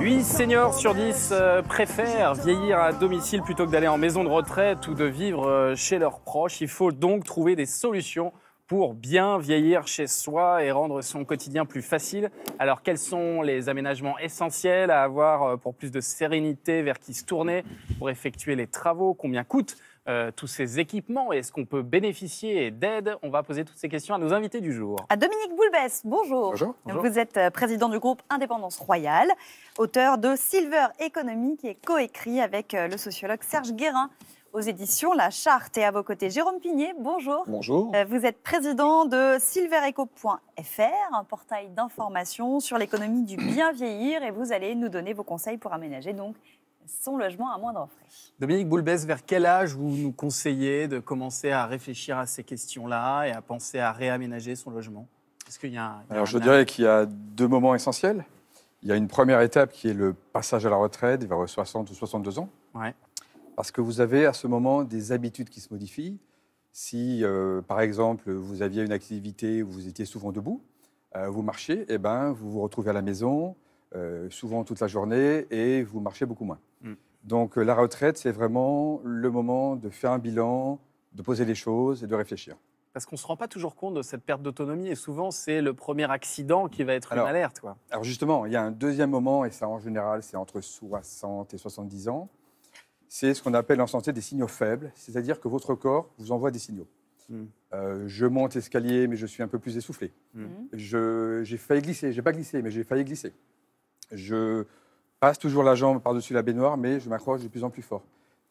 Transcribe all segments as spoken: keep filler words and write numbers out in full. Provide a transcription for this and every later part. huit seniors sur dix préfèrent vieillir à domicile plutôt que d'aller en maison de retraite ou de vivre chez leurs proches. Il faut donc trouver des solutions pour bien vieillir chez soi et rendre son quotidien plus facile. Alors, quels sont les aménagements essentiels à avoir pour plus de sérénité, vers qui se tourner pour effectuer les travaux? Combien coûtent euh, tous ces équipements? Est-ce qu'on peut bénéficier d'aide? On va poser toutes ces questions à nos invités du jour. À Dominique Boulbès, bonjour. Bonjour. Bonjour. Vous êtes président du groupe Indépendance Royale, auteur de Silver Economy, qui est coécrit avec le sociologue Serge Guérin, aux éditions La Charte. Et à vos côtés, Jérôme Pigné, bonjour. Bonjour. Vous êtes président de silvereco point F R, un portail d'information sur l'économie du bien vieillir, et vous allez nous donner vos conseils pour aménager donc son logement à moindre frais. Dominique Boulbès, vers quel âge vous nous conseillez de commencer à réfléchir à ces questions-là et à penser à réaménager son logement? Est-ce qu'il y a un... Alors, je dirais qu'il y a deux moments essentiels. Il y a une première étape qui est le passage à la retraite vers soixante ou soixante-deux ans. Ouais. Parce que vous avez à ce moment des habitudes qui se modifient. Si, euh, par exemple, vous aviez une activité où vous étiez souvent debout, euh, vous marchez, eh ben, vous vous retrouvez à la maison, euh, souvent toute la journée, et vous marchez beaucoup moins. Mm. Donc euh, la retraite, c'est vraiment le moment de faire un bilan, de poser les choses et de réfléchir. Parce qu'on ne se rend pas toujours compte de cette perte d'autonomie, et souvent, c'est le premier accident qui va être alors, une alerte. Quoi. Alors justement, il y a un deuxième moment, et ça, en général, c'est entre soixante et soixante-dix ans. C'est ce qu'on appelle en santé des signaux faibles, c'est-à-dire que votre corps vous envoie des signaux. Mm. Euh, je monte l'escalier, mais je suis un peu plus essoufflé. Mm. J'ai failli glisser, j'ai pas glissé, mais j'ai failli glisser. Je passe toujours la jambe par-dessus la baignoire, mais je m'accroche de plus en plus fort.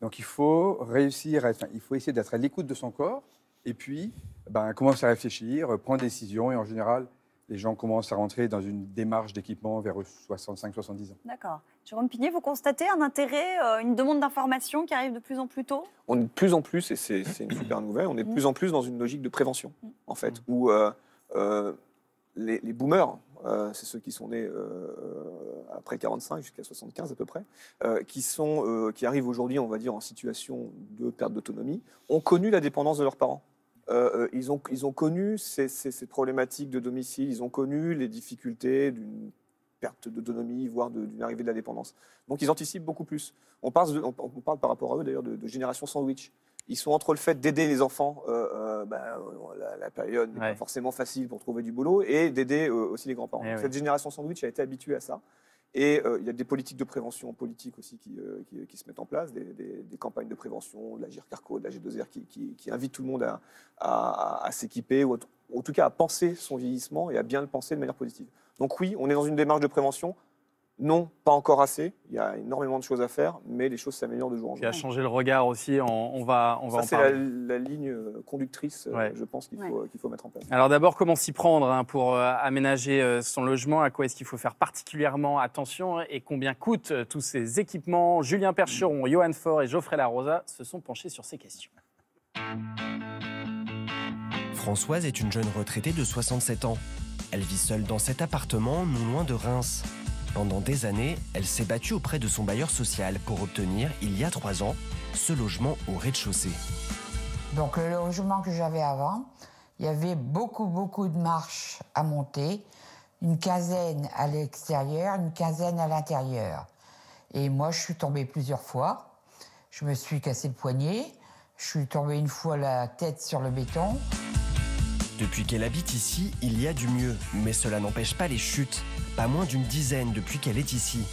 Donc il faut réussir, à être, il faut essayer d'être à l'écoute de son corps, et puis ben, commencer à réfléchir, prendre des décisions, et en général, les gens commencent à rentrer dans une démarche d'équipement vers soixante-cinq soixante-dix ans. D'accord. Jérôme Pigné, vous constatez un intérêt, euh, une demande d'information qui arrive de plus en plus tôt? On est de plus en plus, et c'est une super nouvelle, on est de plus en plus dans une logique de prévention, mmh. en fait, mmh. où euh, euh, les, les boomers, euh, c'est ceux qui sont nés euh, après quarante-cinq, jusqu'à soixante-quinze à peu près, euh, qui, sont, euh, qui arrivent aujourd'hui, on va dire, en situation de perte d'autonomie, ont connu la dépendance de leurs parents. Euh, ils, ont, ils ont connu ces, ces, ces problématiques de domicile, ils ont connu les difficultés d'une perte d'autonomie, voire d'une arrivée de la dépendance. Donc ils anticipent beaucoup plus. On parle, de, on, on parle par rapport à eux d'ailleurs de, de génération sandwich. Ils sont entre le fait d'aider les enfants, euh, euh, bah, la, la période n'est ouais. pas forcément facile pour trouver du boulot, et d'aider euh, aussi les grands-parents. Cette ouais. génération sandwich a été habituée à ça. Et euh, il y a des politiques de prévention politique aussi qui, euh, qui, qui se mettent en place, des, des, des campagnes de prévention, de la G I R, de la G deux R, qui, qui, qui invitent tout le monde à, à, à s'équiper, ou à, en tout cas à penser son vieillissement et à bien le penser de manière positive. Donc oui, on est dans une démarche de prévention. Non, pas encore assez. Il y a énormément de choses à faire, mais les choses s'améliorent de jour en jour. Il y a changé le regard aussi, on, on va, on va Ça, en parler. Ça, c'est la, la ligne conductrice, ouais. je pense, qu'il ouais. faut, qu'il faut mettre en place. Alors d'abord, comment s'y prendre hein, pour euh, aménager euh, son logement? À quoi est-ce qu'il faut faire particulièrement attention? Et combien coûtent euh, tous ces équipements? Julien Percheron, mmh. Johan Faure et Geoffrey Larosa se sont penchés sur ces questions. Françoise est une jeune retraitée de soixante-sept ans. Elle vit seule dans cet appartement, non loin de Reims. Pendant des années, elle s'est battue auprès de son bailleur social pour obtenir, il y a trois ans, ce logement au rez-de-chaussée. Donc le logement que j'avais avant, il y avait beaucoup, beaucoup de marches à monter, une quinzaine à l'extérieur, une quinzaine à l'intérieur. Et moi, je suis tombée plusieurs fois. Je me suis cassé le poignet, je suis tombée une fois la tête sur le béton. Depuis qu'elle habite ici, il y a du mieux, mais cela n'empêche pas les chutes. Pas moins d'une dizaine depuis qu'elle est ici.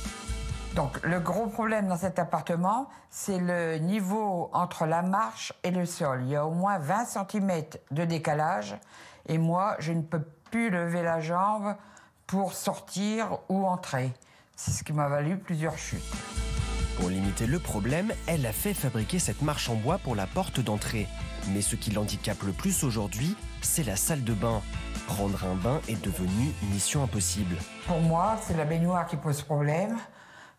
Donc le gros problème dans cet appartement, c'est le niveau entre la marche et le sol. Il y a au moins vingt centimètres de décalage, et moi, je ne peux plus lever la jambe pour sortir ou entrer. C'est ce qui m'a valu plusieurs chutes. Pour limiter le problème, elle a fait fabriquer cette marche en bois pour la porte d'entrée. Mais ce qui l'handicape le plus aujourd'hui, c'est la salle de bain. Prendre un bain est devenu mission impossible. Pour moi, c'est la baignoire qui pose problème,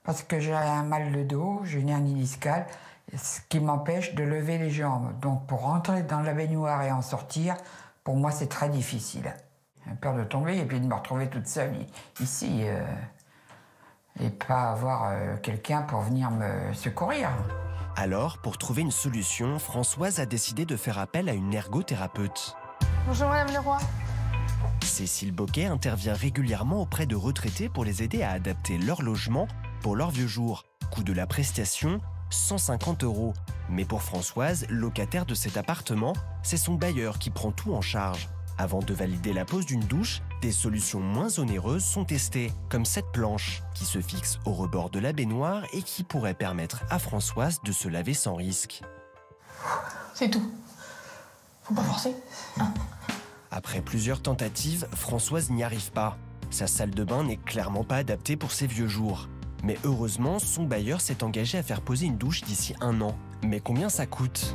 parce que j'ai un mal de dos, j'ai une hernie discale, ce qui m'empêche de lever les jambes. Donc pour rentrer dans la baignoire et en sortir, pour moi c'est très difficile. J'ai peur de tomber et puis de me retrouver toute seule ici, euh, et pas avoir euh, quelqu'un pour venir me secourir. Alors, pour trouver une solution, Françoise a décidé de faire appel à une ergothérapeute. Bonjour Madame Leroy. Cécile Bocquet intervient régulièrement auprès de retraités pour les aider à adapter leur logement pour leur vieux jour. Coût de la prestation, cent cinquante euros. Mais pour Françoise, locataire de cet appartement, c'est son bailleur qui prend tout en charge. Avant de valider la pose d'une douche, des solutions moins onéreuses sont testées, comme cette planche qui se fixe au rebord de la baignoire et qui pourrait permettre à Françoise de se laver sans risque. C'est tout. Faut pas forcer. Hein ? Après plusieurs tentatives, Françoise n'y arrive pas. Sa salle de bain n'est clairement pas adaptée pour ses vieux jours. Mais heureusement, son bailleur s'est engagé à faire poser une douche d'ici un an. Mais combien ça coûte ?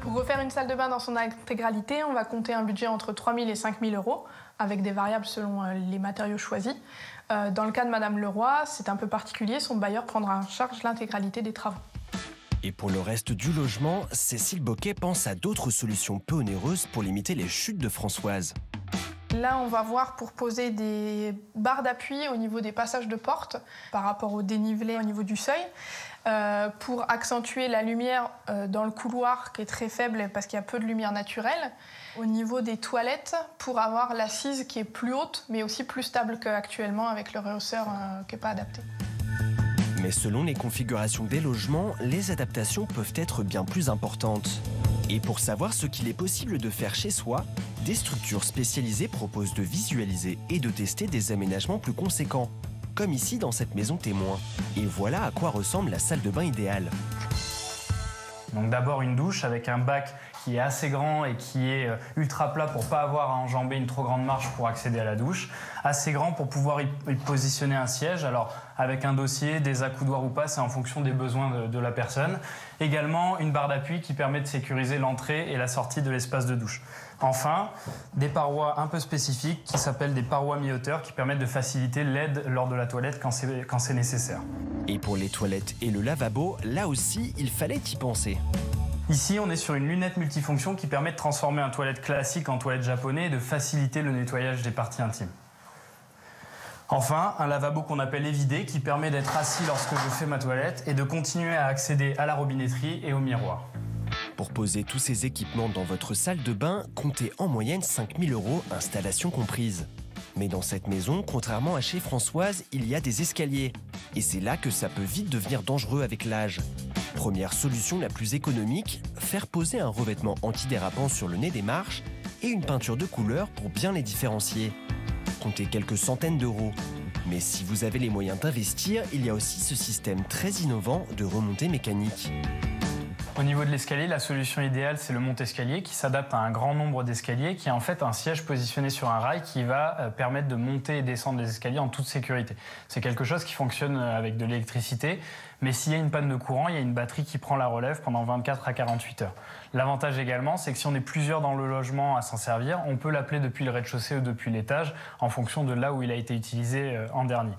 Pour refaire une salle de bain dans son intégralité, on va compter un budget entre trois mille et cinq mille euros, avec des variables selon les matériaux choisis. Dans le cas de Madame Leroy, c'est un peu particulier, son bailleur prendra en charge l'intégralité des travaux. Et pour le reste du logement, Cécile Bocquet pense à d'autres solutions peu onéreuses pour limiter les chutes de Françoise. Là, on va voir pour poser des barres d'appui au niveau des passages de porte par rapport au dénivelé au niveau du seuil, euh, pour accentuer la lumière euh, dans le couloir qui est très faible parce qu'il y a peu de lumière naturelle, au niveau des toilettes pour avoir l'assise qui est plus haute mais aussi plus stable qu'actuellement avec le rehausseur euh, qui n'est pas adapté. Mais selon les configurations des logements, les adaptations peuvent être bien plus importantes. Et pour savoir ce qu'il est possible de faire chez soi, des structures spécialisées proposent de visualiser et de tester des aménagements plus conséquents, comme ici dans cette maison témoin. Et voilà à quoi ressemble la salle de bain idéale. Donc d'abord une douche avec un bac qui est assez grand et qui est ultra plat pour ne pas avoir à enjamber une trop grande marche pour accéder à la douche. Assez grand pour pouvoir y positionner un siège, alors avec un dossier, des accoudoirs ou pas, c'est en fonction des besoins de, de la personne. Également une barre d'appui qui permet de sécuriser l'entrée et la sortie de l'espace de douche. Enfin, des parois un peu spécifiques qui s'appellent des parois mi-hauteur qui permettent de faciliter l'aide lors de la toilette quand c'est quand c'est nécessaire. Et pour les toilettes et le lavabo, là aussi, il fallait y penser. Ici, on est sur une lunette multifonction qui permet de transformer un toilette classique en toilette japonais et de faciliter le nettoyage des parties intimes. Enfin, un lavabo qu'on appelle évidé qui permet d'être assis lorsque je fais ma toilette et de continuer à accéder à la robinetterie et au miroir. Pour poser tous ces équipements dans votre salle de bain, comptez en moyenne cinq mille euros, installation comprise. Mais dans cette maison, contrairement à chez Françoise, il y a des escaliers. Et c'est là que ça peut vite devenir dangereux avec l'âge. Première solution la plus économique, faire poser un revêtement antidérapant sur le nez des marches et une peinture de couleur pour bien les différencier. Comptez quelques centaines d'euros. Mais si vous avez les moyens d'investir, il y a aussi ce système très innovant de remontée mécanique. Au niveau de l'escalier, la solution idéale, c'est le monte-escalier qui s'adapte à un grand nombre d'escaliers, qui est en fait un siège positionné sur un rail qui va permettre de monter et descendre les escaliers en toute sécurité. C'est quelque chose qui fonctionne avec de l'électricité, mais s'il y a une panne de courant, il y a une batterie qui prend la relève pendant vingt-quatre à quarante-huit heures. L'avantage également, c'est que si on est plusieurs dans le logement à s'en servir, on peut l'appeler depuis le rez-de-chaussée ou depuis l'étage, en fonction de là où il a été utilisé en dernier.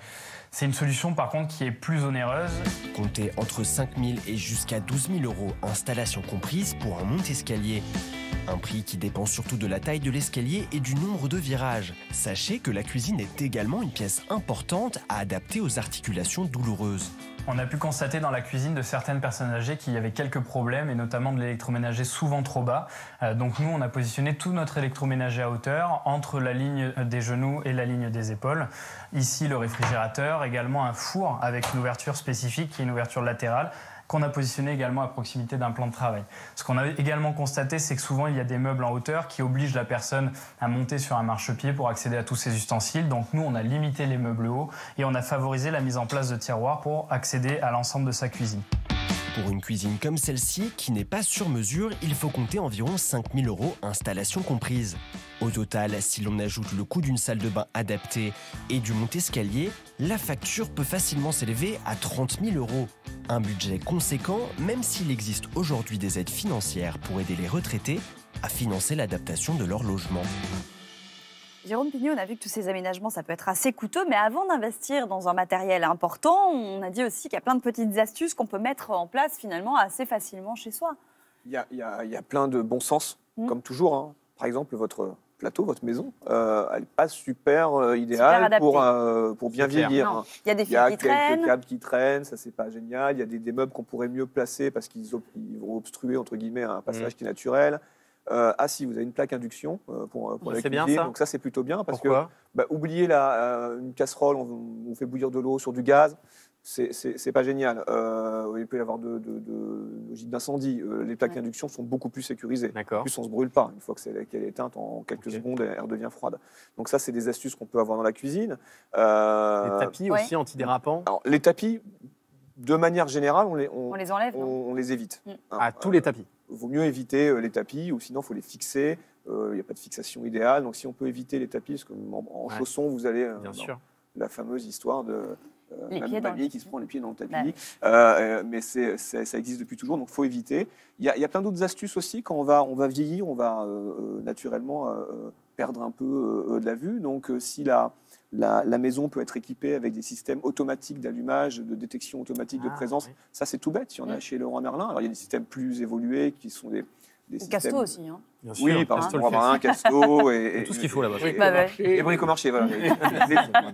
C'est une solution par contre qui est plus onéreuse. Comptez entre cinq mille et jusqu'à douze mille euros, installation comprise, pour un monte-escalier. Un prix qui dépend surtout de la taille de l'escalier et du nombre de virages. Sachez que la cuisine est également une pièce importante à adapter aux articulations douloureuses. On a pu constater dans la cuisine de certaines personnes âgées qu'il y avait quelques problèmes, et notamment de l'électroménager souvent trop bas. Euh, donc nous, on a positionné tout notre électroménager à hauteur, entre la ligne des genoux et la ligne des épaules. Ici, le réfrigérateur, également un four avec une ouverture spécifique, qui est une ouverture latérale, qu'on a positionné également à proximité d'un plan de travail. Ce qu'on a également constaté, c'est que souvent, il y a des meubles en hauteur qui obligent la personne à monter sur un marchepied pour accéder à tous ses ustensiles. Donc nous, on a limité les meubles hauts et on a favorisé la mise en place de tiroirs pour accéder à l'ensemble de sa cuisine. Pour une cuisine comme celle-ci, qui n'est pas sur mesure, il faut compter environ cinq mille euros, installation comprise. Au total, si l'on ajoute le coût d'une salle de bain adaptée et du monte-escalier, la facture peut facilement s'élever à trente mille euros. Un budget conséquent, même s'il existe aujourd'hui des aides financières pour aider les retraités à financer l'adaptation de leur logement. Jérôme Pigné, on a vu que tous ces aménagements, ça peut être assez coûteux, mais avant d'investir dans un matériel important, on a dit aussi qu'il y a plein de petites astuces qu'on peut mettre en place finalement assez facilement chez soi. Il y a, il y a, il y a plein de bon sens, mmh. comme toujours, hein. Par exemple, votre plateau, votre maison, euh, elle n'est pas super euh, idéale super pour, euh, pour bien vieillir. Hein. Il y a des fils qui traînent. Il y a quelques câbles qui traînent, ça c'est pas génial. Il y a des, des meubles qu'on pourrait mieux placer parce qu'ils ob- vont obstruer entre guillemets un passage mmh. qui est naturel. Euh, ah si, vous avez une plaque induction euh, pour, pour la cuisine, donc ça c'est plutôt bien parce Pourquoi que bah, oublier la, euh, une casserole, on, on fait bouillir de l'eau sur du gaz, c'est pas génial. Euh, il peut y avoir de, de, de logique d'incendie. Euh, les plaques ouais. d'induction sont beaucoup plus sécurisées. En plus, on ne se brûle pas. Une fois qu'elle est, qu'elle est éteinte, en quelques okay. secondes, elle redevient froide. Donc ça, c'est des astuces qu'on peut avoir dans la cuisine. Euh, les tapis ouais. aussi antidérapants. Alors, les tapis, de manière générale, on les, on, on les, enlève, on, on les évite. Mmh. Hein, ah, tous euh, les tapis. Vaut mieux éviter les tapis, ou sinon, il faut les fixer. Il euh, n'y a pas de fixation idéale. Donc, si on peut éviter les tapis, parce qu'en en ouais. chaussons, vous allez... Bien euh, sûr. La fameuse histoire de... Euh, les pieds le... qui se prend les pieds dans le tapis, ouais. euh, mais c'est, c'est, ça existe depuis toujours, donc il faut éviter. Il y a, il y a plein d'autres astuces aussi, quand on va, on va vieillir, on va euh, naturellement euh, perdre un peu euh, de la vue, donc euh, si la, la, la maison peut être équipée avec des systèmes automatiques d'allumage, de détection automatique ah, de présence, oui. ça c'est tout bête, il y en a oui. chez Leroy Merlin, alors il y a des systèmes plus évolués qui sont des... Des Casto systèmes... aussi, hein. Bien sûr, oui, par exemple, on va avoir un Casto et, et tout ce qu'il faut là-bas. Et, bah ouais. et Brico Marché, voilà. les, les,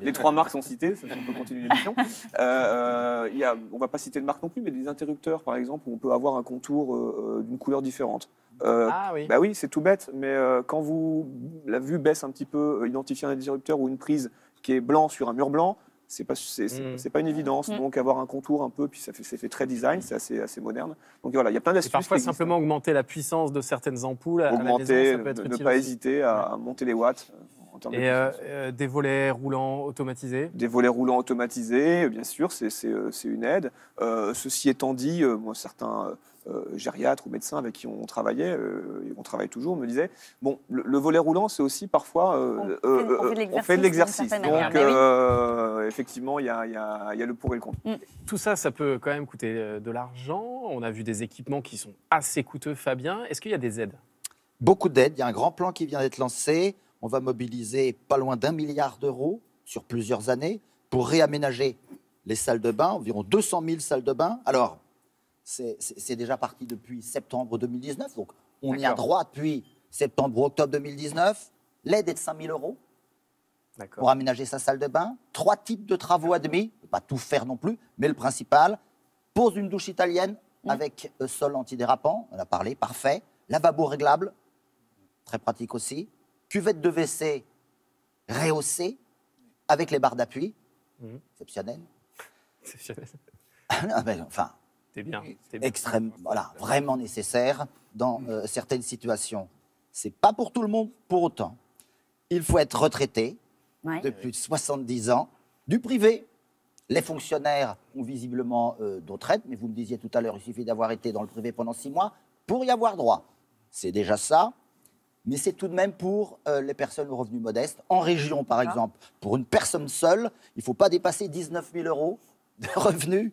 les trois marques sont citées, ça, on peut continuer l'émission. Euh, euh, on ne va pas citer de marque non plus, mais des interrupteurs, par exemple, où on peut avoir un contour euh, d'une couleur différente. Euh, ah oui. Bah oui, c'est tout bête, mais euh, quand vous la vue baisse un petit peu, identifier un interrupteur ou une prise qui est blanc sur un mur blanc, c'est pas, mmh. pas une évidence, mmh. donc avoir un contour un peu, puis ça fait, ça fait très design, c'est assez, assez moderne. Donc voilà, il y a plein d'astuces. Parfois simplement augmenter la puissance de certaines ampoules. Augmenter, à la maison, ça peut être ne, ne pas aussi. hésiter à ouais. monter les watts. En termes Et de euh, euh, des volets roulants automatisés. Des volets roulants automatisés, bien sûr, c'est une aide. Euh, ceci étant dit, euh, moi, certains... Euh, Euh, gériatres ou médecins avec qui on travaillait, euh, et on travaille toujours, me disaient bon, le, le volet roulant, c'est aussi parfois euh, on, euh, fait, on fait de l'exercice. Donc euh, oui. effectivement, il y, y, y a le pour et le contre. Mm. Tout ça, ça peut quand même coûter de l'argent. On a vu des équipements qui sont assez coûteux. Fabien, est-ce qu'il y a des aides? Beaucoup d'aides. Il y a un grand plan qui vient d'être lancé. On va mobiliser pas loin d'un milliard d'euros sur plusieurs années pour réaménager les salles de bain, environ deux cent mille salles de bain. Alors c'est déjà parti depuis septembre deux mille dix-neuf, donc on y a droit depuis septembre ou octobre deux mille dix-neuf. L'aide est de cinq mille euros pour aménager sa salle de bain. Trois types de travaux admis, on ne peut pas tout faire non plus, mais le principal, pose une douche italienne mmh. avec sol antidérapant, on a parlé, parfait. Lavabo réglable, très pratique aussi. Cuvette de W C rehaussée avec les barres d'appui, mmh. exceptionnel. Exceptionnel. Enfin... C'est bien. Extrême, bien. Voilà, vraiment nécessaire dans euh, certaines situations. Ce n'est pas pour tout le monde pour autant. Il faut être retraité ouais. de plus de soixante-dix ans du privé. Les fonctionnaires ont visiblement euh, d'autres aides, mais vous me disiez tout à l'heure, il suffit d'avoir été dans le privé pendant six mois pour y avoir droit. C'est déjà ça, mais c'est tout de même pour euh, les personnes aux revenus modestes. En région, par ah. exemple, pour une personne seule, il ne faut pas dépasser dix-neuf mille euros de revenus.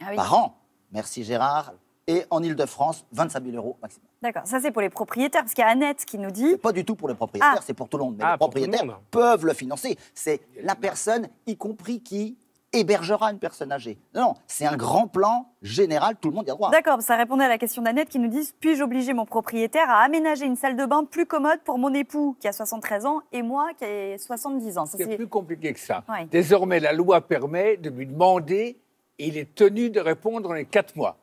Ah oui. Par an, merci Gérard. Et en Ile-de-France, vingt-cinq mille euros maximum. D'accord, ça c'est pour les propriétaires, parce qu'il y a Annette qui nous dit... Pas du tout pour les propriétaires, ah. c'est pour tout le monde. Mais ah, les propriétaires le peuvent le financer. C'est la personne, y compris qui hébergera une personne âgée. Non, c'est un grand plan général, tout le monde y a droit. D'accord, ça répondait à la question d'Annette qui nous dit « Puis-je obliger mon propriétaire à aménager une salle de bain plus commode pour mon époux qui a soixante-treize ans et moi qui ai soixante-dix ans ?» C'est plus compliqué que ça. Ouais. Désormais, la loi permet de lui demander... Il est tenu de répondre dans les quatre mois.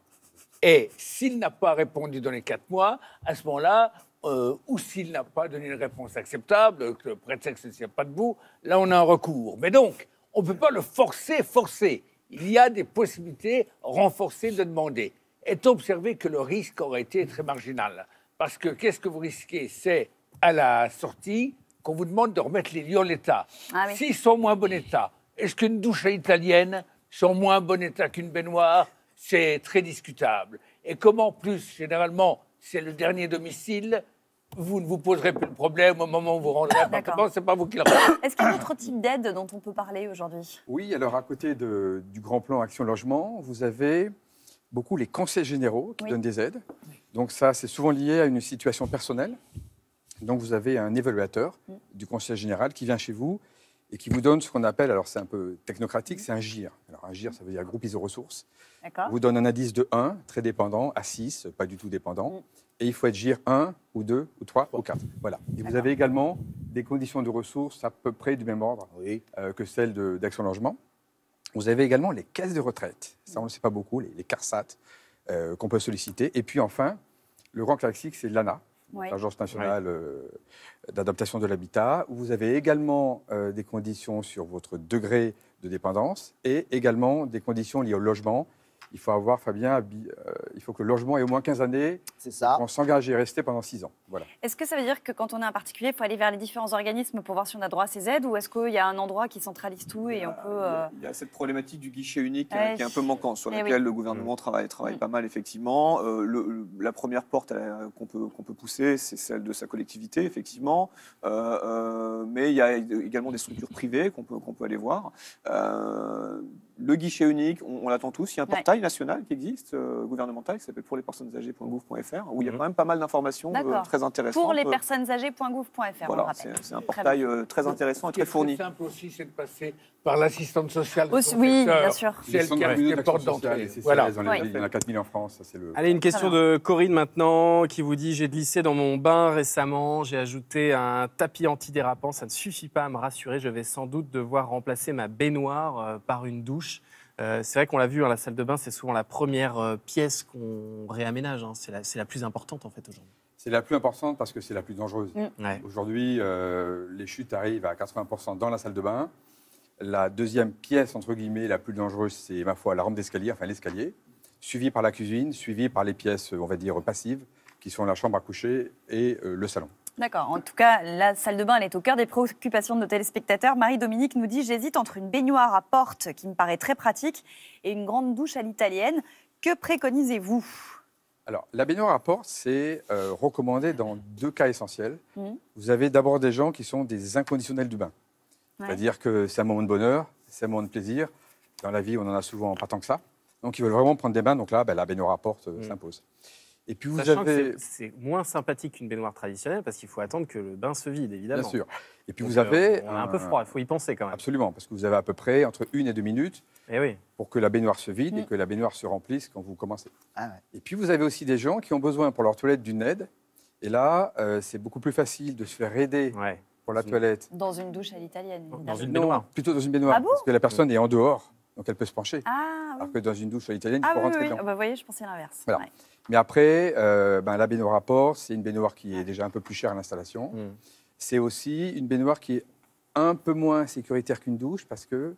Et s'il n'a pas répondu dans les quatre mois, à ce moment-là, euh, ou s'il n'a pas donné une réponse acceptable, que le prétexte ne tient pas debout, là, on a un recours. Mais donc, on ne peut pas le forcer, forcer. Il y a des possibilités renforcées de demander. Est observé que le risque aurait été très marginal. Parce que qu'est-ce que vous risquez? C'est à la sortie qu'on vous demande de remettre les lieux en état. Ah oui. S'ils sont en moins bon état, est-ce qu'une douche italienne... sont moins en bon état qu'une baignoire, c'est très discutable. Et comme en plus, généralement, c'est le dernier domicile, vous ne vous poserez plus le problème au moment où vous rentrez à l'appartement, ce n'est pas vous qui le rendez. Est-ce qu'il y a d'autres types d'aides dont on peut parler aujourd'hui? Oui, alors à côté de, du grand plan Action Logement, vous avez beaucoup les conseils généraux qui oui. donnent des aides. Donc ça, c'est souvent lié à une situation personnelle. Donc vous avez un évaluateur oui. du conseil général qui vient chez vous et qui vous donne ce qu'on appelle, alors c'est un peu technocratique, c'est un G I R. Alors un G I R, ça veut dire groupe iso-ressources. On vous donne un indice de un, très dépendant, à six, pas du tout dépendant. Et il faut être G I R un, ou deux, ou trois, ou quatre. Voilà. Et vous avez également des conditions de ressources à peu près du même ordre oui. euh, que celles d'Action Logement. Vous avez également les caisses de retraite. Ça, on ne le sait pas beaucoup, les, les CARSAT euh, qu'on peut solliciter. Et puis enfin, le grand classique, c'est l'ANA. oui. l'Agence nationale oui. euh, d'adaptation de l'habitat, où vous avez également euh, des conditions sur votre degré de dépendance et également des conditions liées au logement. Il faut avoir, Fabien, euh, il faut que le logement ait au moins quinze années. C'est ça. On s'engage à y rester pendant six ans. Voilà. Est-ce que ça veut dire que quand on est un particulier, il faut aller vers les différents organismes pour voir si on a droit à ces aides, ou est-ce qu'il y a un endroit qui centralise tout et on peut... Euh... Il y a cette problématique du guichet unique ouais, euh, qui est un peu manquant, sur laquelle oui. le gouvernement travaille, travaille mmh. pas mal, effectivement. Euh, le, la première porte qu'on peut, qu'on peut pousser, c'est celle de sa collectivité, effectivement. Euh, euh, mais il y a également des structures privées qu'on peut, qu'on peut aller voir. Euh, le guichet unique, on, on l'attend tous. Il y a un portail ouais. national qui existe, euh, gouvernemental, qui s'appelle pour les personnes âgées point gouv point fr, où il y a quand même pas mal d'informations euh, très intéressantes. Pour les personnes âgées point gouv point fr, voilà, c'est un portail euh, très intéressant et très fourni. C'est simple aussi, c'est de passer par l'assistante sociale. Aussi, oui, bien sûr. C'est elle qui a les portes d'entrée. Voilà. Oui. Il y en a quatre mille en France. Ça, le... Allez, une question de Corinne maintenant, qui vous dit « J'ai glissé dans mon bain récemment, j'ai ajouté un tapis antidérapant, ça ne suffit pas à me rassurer, je vais sans doute devoir remplacer ma baignoire par une douche ». Euh, c'est vrai qu'on l'a vu, hein, la salle de bain, c'est souvent la première euh, pièce qu'on réaménage. Hein. C'est la, la plus importante, en fait, aujourd'hui. C'est la plus importante parce que c'est la plus dangereuse. Mmh. Ouais. Aujourd'hui, euh, les chutes arrivent à quatre-vingts pour cent dans la salle de bain. La deuxième pièce, entre guillemets, la plus dangereuse, c'est, ma foi, la rampe d'escalier, enfin l'escalier, suivie par la cuisine, suivie par les pièces, on va dire, passives, qui sont la chambre à coucher et euh, le salon. D'accord. En tout cas, la salle de bain, elle est au cœur des préoccupations de nos téléspectateurs. Marie-Dominique nous dit « J'hésite entre une baignoire à porte, qui me paraît très pratique, et une grande douche à l'italienne. Que préconisez-vous » Alors, la baignoire à porte, c'est euh, recommandé dans deux cas essentiels. Mmh. Vous avez d'abord des gens qui sont des inconditionnels du bain. Ouais. C'est-à-dire que c'est un moment de bonheur, c'est un moment de plaisir. Dans la vie, on en a souvent pas tant que ça. Donc, ils veulent vraiment prendre des bains. Donc là, ben, la baignoire à porte euh, mmh. s'impose. Et puis vous Sachant avez... que c'est moins sympathique qu'une baignoire traditionnelle parce qu'il faut attendre que le bain se vide, évidemment. Bien sûr. Et puis Donc vous avez... On a un peu froid, il faut y penser quand même. Absolument, parce que vous avez à peu près entre une et deux minutes et oui. pour que la baignoire se vide mmh. et que la baignoire se remplisse quand vous commencez. Ah ouais. Et puis vous avez aussi des gens qui ont besoin pour leur toilette d'une aide. Et là, euh, c'est beaucoup plus facile de se faire aider ouais. pour la toilette. Dans une douche à l'italienne. Dans une baignoire. Non, plutôt dans une baignoire, ah bon parce que la personne oui. est en dehors. Donc elle peut se pencher, ah, oui. alors que dans une douche à l'italienne, ah, il faut oui, rentrer oui. dedans. Ah bah, vous voyez, je pensais l'inverse. Voilà. Ouais. Mais après, euh, ben, la baignoire à port, c'est une baignoire qui est déjà un peu plus chère à l'installation. Mm. C'est aussi une baignoire qui est un peu moins sécuritaire qu'une douche parce que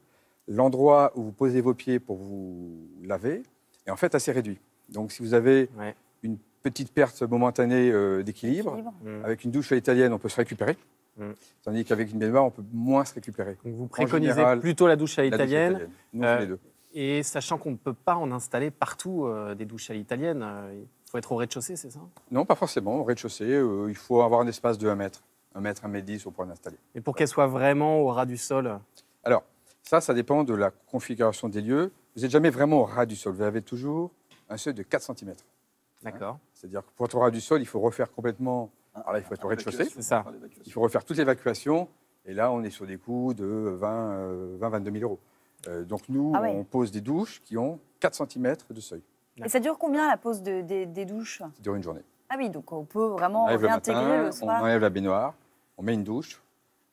l'endroit où vous posez vos pieds pour vous laver est en fait assez réduit. Donc si vous avez ouais. une petite perte momentanée euh, d'équilibre, mm. avec une douche à l'italienne, on peut se récupérer. Hum. Tandis qu'avec une baignoire, on peut moins se récupérer. Donc vous préconisez général, plutôt la douche à l'italienne. Euh, et sachant qu'on ne peut pas en installer partout euh, des douches à l'italienne, euh, il faut être au rez-de-chaussée, c'est ça? Non, pas forcément. Au rez-de-chaussée, euh, il faut avoir un espace de un mètre. un mètre, un mètre dix, on peut en installer. Et pour qu'elle soit vraiment au ras du sol? Alors, ça, ça dépend de la configuration des lieux. Vous n'êtes jamais vraiment au ras du sol. Vous avez toujours un seuil de quatre centimètres. D'accord. Hein, c'est-à-dire que pour être au ras du sol, il faut refaire complètement... Alors là, il faut être au rez-de-chaussée, il faut refaire toute l'évacuation, et là, on est sur des coûts de vingt à vingt-deux mille euros. Euh, donc nous, ah ouais. on pose des douches qui ont quatre centimètres de seuil. Et ça dure combien, la pose de, des, des douches? Ça dure une journée. Ah oui, donc on peut vraiment on réintégrer le, matin, le soir. On enlève la baignoire, on met une douche,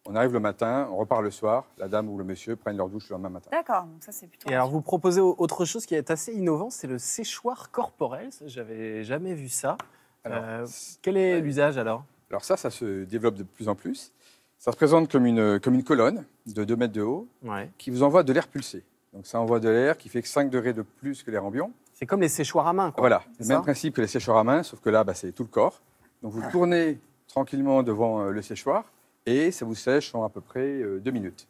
on arrive le matin, on repart le soir, la dame ou le monsieur prennent leur douche le lendemain matin. D'accord, donc ça c'est plutôt... Et alors vous proposez autre chose qui est assez innovant, c'est le séchoir corporel, j'avais jamais vu ça. Alors, euh, quel est l'usage alors? Alors ça, ça se développe de plus en plus. Ça se présente comme une, comme une colonne de deux mètres de haut ouais. qui vous envoie de l'air pulsé. Donc ça envoie de l'air qui fait que cinq degrés de plus que l'air ambiant. C'est comme les séchoirs à main, quoi. Voilà, le même principe que les séchoirs à main, sauf que là, bah, c'est tout le corps. Donc vous tournez tranquillement devant le séchoir et ça vous sèche en à peu près deux minutes.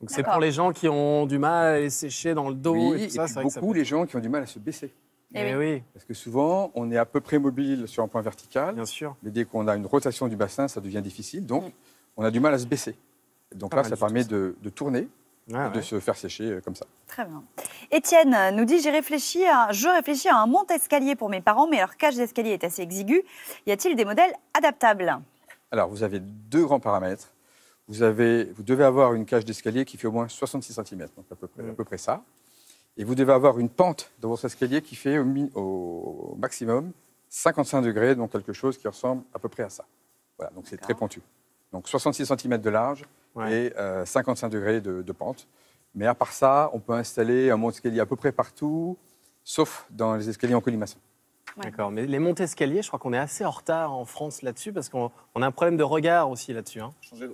Donc c'est pour les gens qui ont du mal à les sécher dans le dos oui, et tout ça, et puis beaucoup vrai que ça... les gens qui ont du mal à se baisser. Eh oui. Parce que souvent, on est à peu près mobile sur un point vertical. Bien sûr. Mais dès qu'on a une rotation du bassin, ça devient difficile. Donc, on a du mal à se baisser. Donc Pas là, ça permet de, de tourner, ah, de ouais. se faire sécher comme ça. Très bien. Etienne nous dit, j'ai réfléchi à, je réfléchis à un monte-escalier pour mes parents, mais leur cage d'escalier est assez exiguë. Y a-t-il des modèles adaptables? Alors, vous avez deux grands paramètres. Vous, avez, vous devez avoir une cage d'escalier qui fait au moins soixante-six centimètres, donc à peu près, mmh. à peu près ça. Et vous devez avoir une pente dans votre escalier qui fait au, au maximum cinquante-cinq degrés, donc quelque chose qui ressemble à peu près à ça. Voilà, donc c'est très pentu. Donc soixante-six centimètres de large ouais. et euh, cinquante-cinq degrés de, de pente. Mais à part ça, on peut installer un monte-escalier à peu près partout, sauf dans les escaliers en colimaçon. Ouais. D'accord, mais les montées escaliers, je crois qu'on est assez en retard en France là-dessus, parce qu'on a un problème de regard aussi là-dessus. Hein. Changer,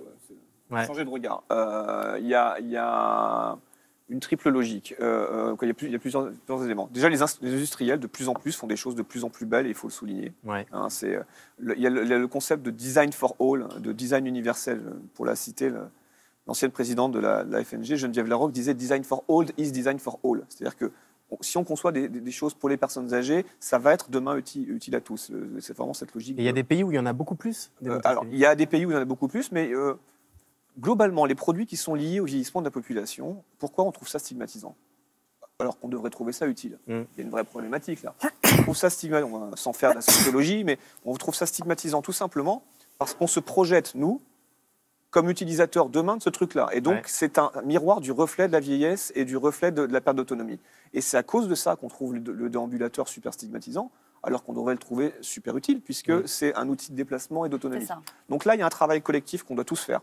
ouais. changer de regard. Il euh, y, y a une triple logique. Euh, il y a, plus, y a plusieurs, plusieurs éléments. Déjà, les, les industriels, de plus en plus, font des choses de plus en plus belles, et il faut le souligner. Ouais. Hein, c'est, le, y a le, le concept de design for all, de design universel, pour la citer. Le, L'ancienne présidente de la, de la F N G, Geneviève Larocque, disait « Design for all is design for all ». C'est-à-dire que si on conçoit des, des, des choses pour les personnes âgées, ça va être demain utile, utile à tous. C'est vraiment cette logique. Il de... y a des pays où il y en a beaucoup plus euh, Alors, il y a des pays où il y en a beaucoup plus, mais euh, globalement, les produits qui sont liés au vieillissement de la population, pourquoi on trouve ça stigmatisant ? Alors qu'on devrait trouver ça utile. Mmh. Il y a une vraie problématique là. On trouve ça stigmatisant, sans faire de la sociologie, mais on trouve ça stigmatisant tout simplement parce qu'on se projette, nous, comme utilisateur demain de ce truc-là. Et donc, ouais. c'est un miroir du reflet de la vieillesse et du reflet de, de la perte d'autonomie. Et c'est à cause de ça qu'on trouve le, le déambulateur super stigmatisant, alors qu'on devrait le trouver super utile, puisque mmh. c'est un outil de déplacement et d'autonomie. Donc là, il y a un travail collectif qu'on doit tous faire.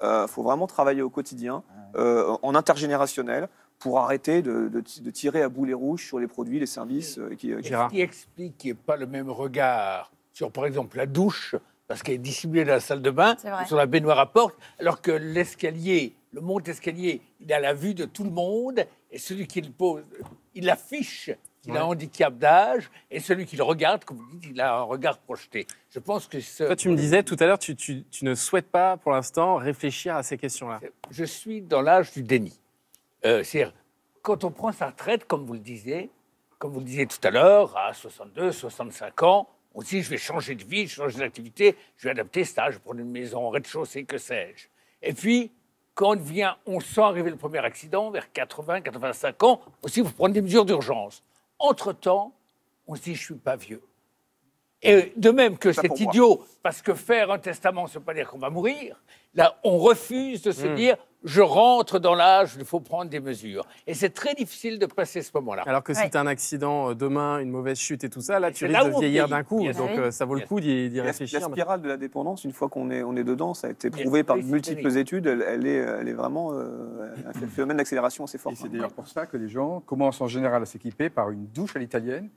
Il euh, faut vraiment travailler au quotidien, euh, en intergénérationnel, pour arrêter de, de, de tirer à boulet rouge sur les produits, les services. Euh, qui, euh, qui... Ce qui explique qu'il n'y ait pas le même regard sur, par exemple, la douche, parce qu'elle est dissimulée dans la salle de bain, sur la baignoire à porte, alors que l'escalier, le monte-escalier, il a la vue de tout le monde, et celui qui le pose, il affiche qu'il ouais. a un handicap d'âge, et celui qui le regarde, comme vous dites, il a un regard projeté. Je pense que ce... Toi, tu me disais tout à l'heure, tu, tu, tu ne souhaites pas, pour l'instant, réfléchir à ces questions-là. Je suis dans l'âge du déni. Euh, c'est-à-dire, quand on prend sa retraite, comme vous le disiez, comme vous le disiez tout à l'heure, à soixante-deux, soixante-cinq ans, on se dit, je vais changer de vie, je change d'activité, je vais adapter ça, je vais prendre une maison, rez-de-chaussée, que sais-je. Et puis, quand vient, on sent arriver le premier accident, vers quatre-vingts, quatre-vingt-cinq ans, aussi, vous prenez des mesures d'urgence. Entre-temps, on se dit, je ne suis pas vieux. Et de même que c'est idiot, moi. Parce que faire un testament, ça ne veut pas dire qu'on va mourir, là, on refuse de se mmh. dire... Je rentre dans l'âge, il faut prendre des mesures. Et c'est très difficile de passer ce moment-là. Alors que ouais. si tu as un accident demain, une mauvaise chute et tout ça, là, et tu risques de vieillir d'un coup. Yes. Donc oui. euh, ça vaut yes. le coup d'y réfléchir. La spirale de la dépendance, une fois qu'on est, on est dedans, ça a été prouvé yes. par de oui, multiples études, elle, elle, est, elle est vraiment euh, un phénomène d'accélération assez fort. Et c'est d'ailleurs pour ça que les gens commencent en général à s'équiper par une douche à l'italienne.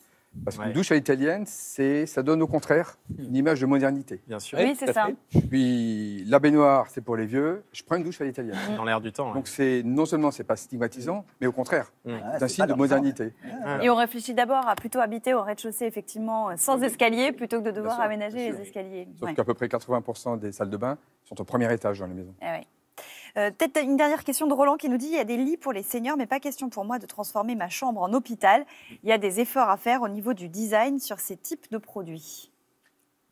Parce qu'une ouais. douche à l'italienne, ça donne au contraire une image de modernité. Bien sûr. Oui, c'est ça. Puis la baignoire, c'est pour les vieux. Je prends une douche à l'italienne. Dans l'air du temps. Donc hein. non seulement c'est pas stigmatisant, mais au contraire, mmh. c'est un signe de modernité. Temps. Et on réfléchit d'abord à plutôt habiter au rez-de-chaussée, effectivement, sans escalier, plutôt que de devoir aménager les escaliers. Sauf ouais. qu'à peu près quatre-vingts pour cent des salles de bain sont au premier étage dans les maisons. Ah oui. Euh, peut-être une dernière question de Roland qui nous dit il y a des lits pour les seniors, mais pas question pour moi de transformer ma chambre en hôpital. Il y a des efforts à faire au niveau du design sur ces types de produits.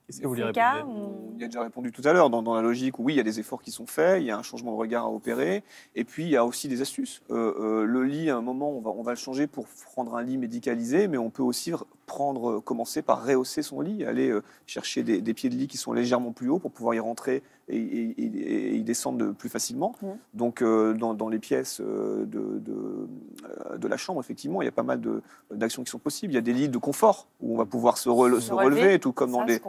Est-ce que vous lui répondez ? Ou... Il a déjà répondu tout à l'heure. Dans, dans la logique, oui, il y a des efforts qui sont faits, il y a un changement de regard à opérer, et puis il y a aussi des astuces. Euh, euh, le lit, à un moment, on va, on va le changer pour prendre un lit médicalisé, mais on peut aussi prendre, commencer par rehausser son lit, aller euh, chercher des, des pieds de lit qui sont légèrement plus hauts pour pouvoir y rentrer et, et, et, et y descendre plus facilement. Mmh. Donc, euh, dans, dans les pièces de, de, de la chambre, effectivement, il y a pas mal d'actions qui sont possibles. Il y a des lits de confort où on va pouvoir se, rele, se, se relever, relever, tout comme dans les...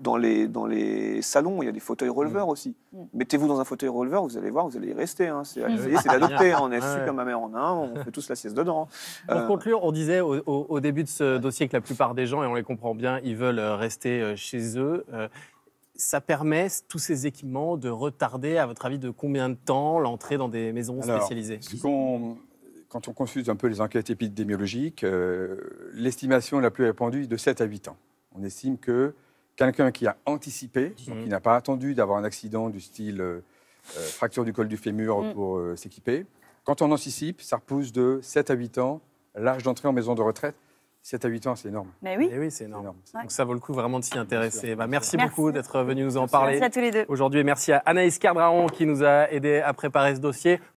Dans les, dans les salons, il y a des fauteuils releveurs mmh. aussi. Mmh. Mettez-vous dans un fauteuil releveur, vous allez voir, vous allez y rester. Hein. C'est d'adopter. Hein. On est ouais. super ma mère en un, on fait tous la sieste dedans. Pour euh... conclure, on disait au, au, au début de ce dossier que la plupart des gens, et on les comprend bien, ils veulent rester chez eux. Euh, ça permet, tous ces équipements, de retarder, à votre avis, de combien de temps l'entrée dans des maisons Alors, spécialisées qu'on, Quand on confuse un peu les enquêtes épidémiologiques, euh, l'estimation la plus répandue est de sept à huit ans. On estime que quelqu'un qui a anticipé, mmh. qui n'a pas attendu d'avoir un accident du style euh, fracture du col du fémur mmh. pour euh, s'équiper. Quand on anticipe, ça repousse de sept à huit ans, l'âge d'entrée en maison de retraite. sept à huit ans, c'est énorme. Mais oui, oui c'est énorme. énorme. Ouais. Donc ça vaut le coup vraiment de s'y intéresser. Bah, merci, merci beaucoup d'être venu nous en merci parler aujourd'hui. Merci à Anaïs Cardraon qui nous a aidé à préparer ce dossier.